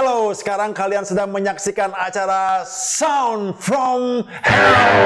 Hello, sekarang kalian sedang menyaksikan acara Sound from Hell.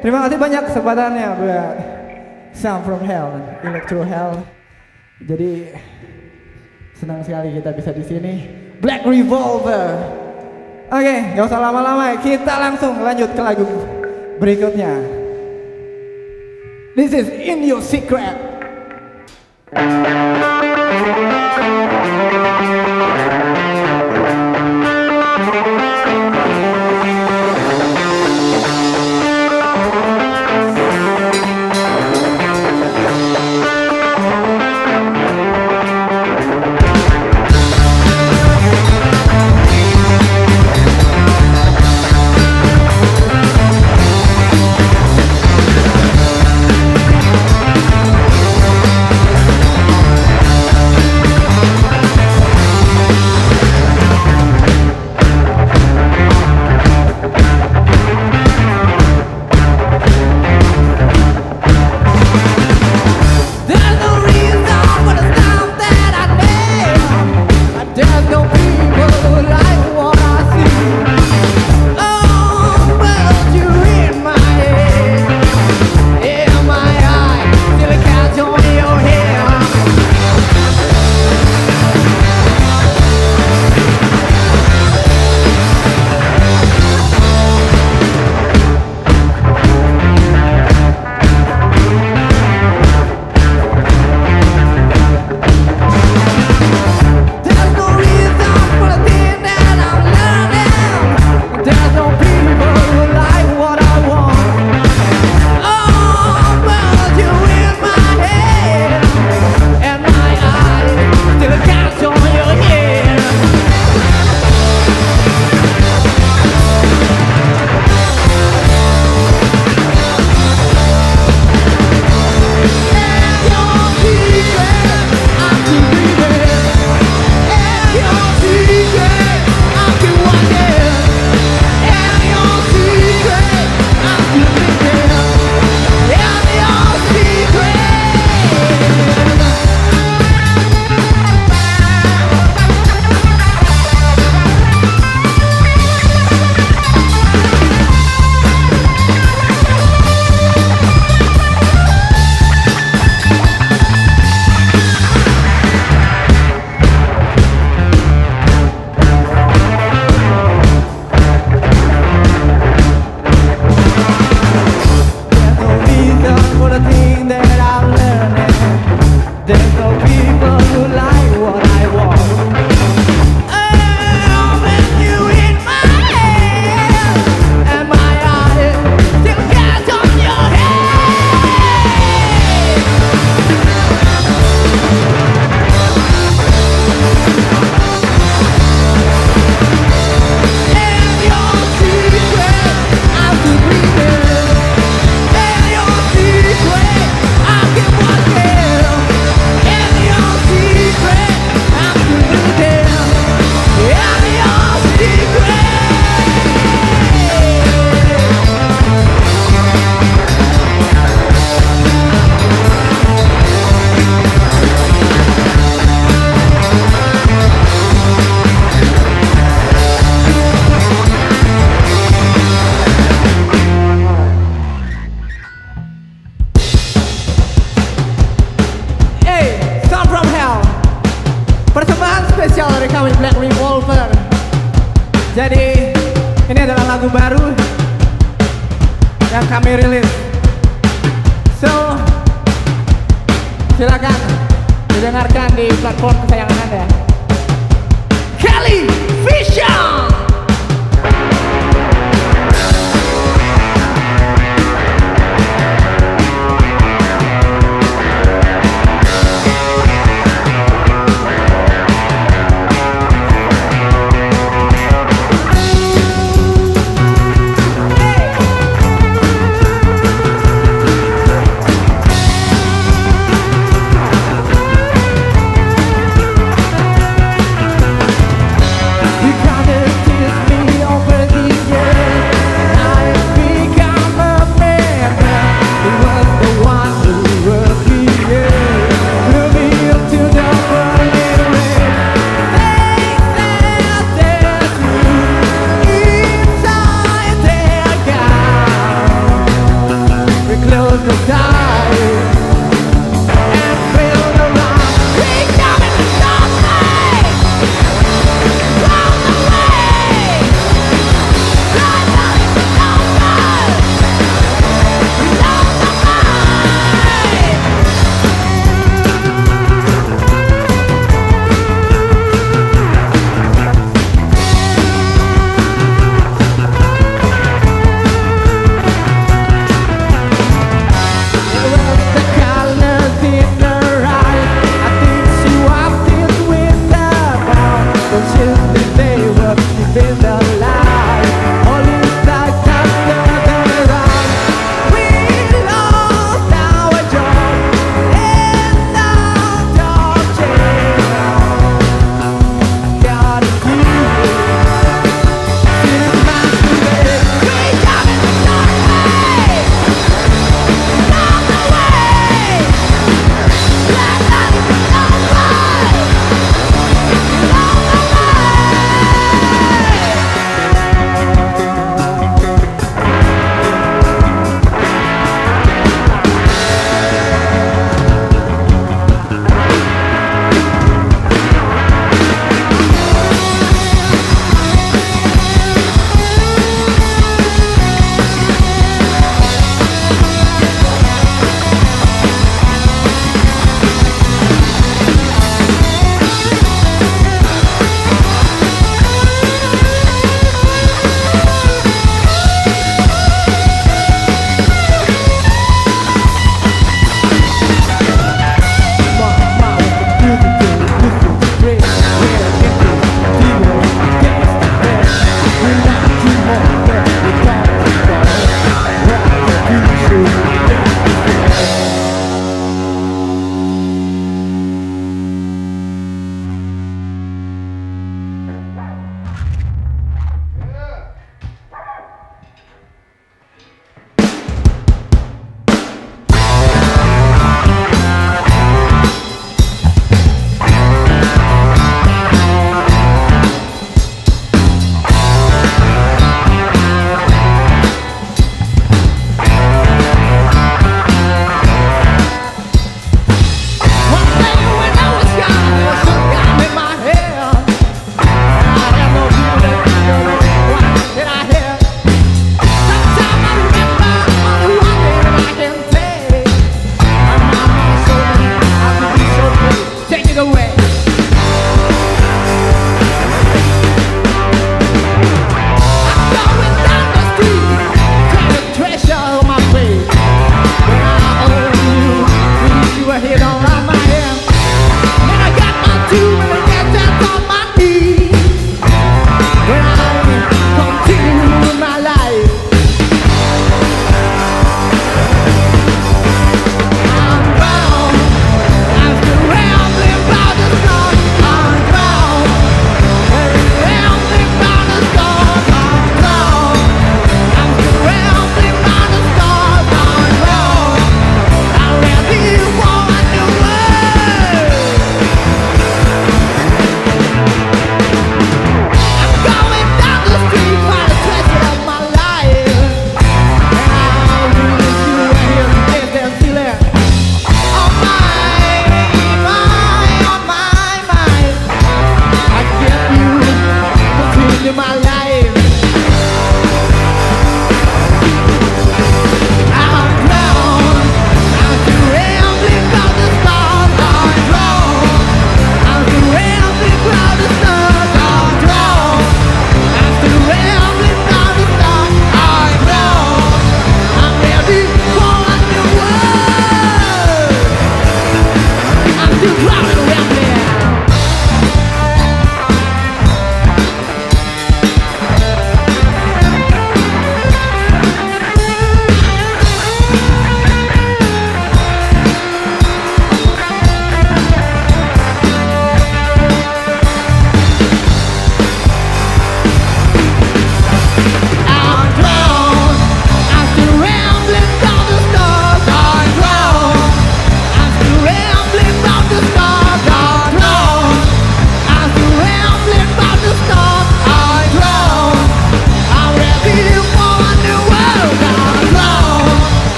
terima kasih banyak kesempatannya buat Sound from Hell, Electro Hell. Jadi senang sekali kita bisa di sini. Black Revolver. Oke, gak usah lama-lama, kita langsung lanjut ke lagu berikutnya. This is In Your Secret. You got it.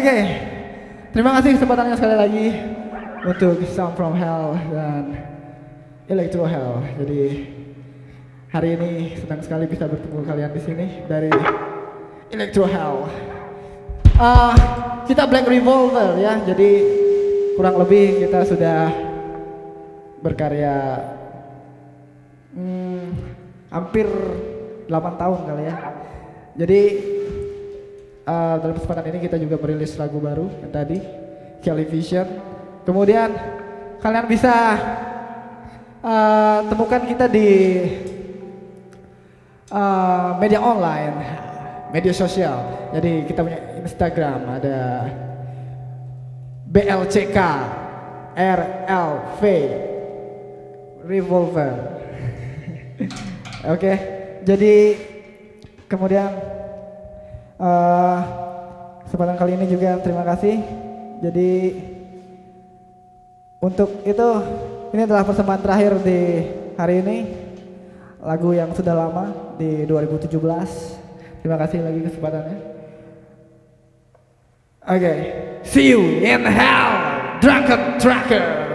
Okay, terima kasih kesempatannya sekali lagi untuk Sound from Hell dan Electro Hell. Jadi hari ini senang sekali bisa bertemu kalian di sini dari Electro Hell. Kita Black Revolver ya, jadi kurang lebih kita sudah berkarya hampir 8 tahun kali ya. Jadi dalam kesempatan ini kita juga merilis lagu baru yang tadi, Television. Kemudian kalian bisa temukan kita di media online, media sosial. Jadi kita punya Instagram, ada BLCK RLV Revolver. Oke, jadi kemudian kesempatan kali ini juga terima kasih. Jadi untuk itu, ini adalah persembahan terakhir di hari ini, lagu yang sudah lama di 2017. Terima kasih lagi kesempatannya. Oke, see you in hell, Drunken Tracker.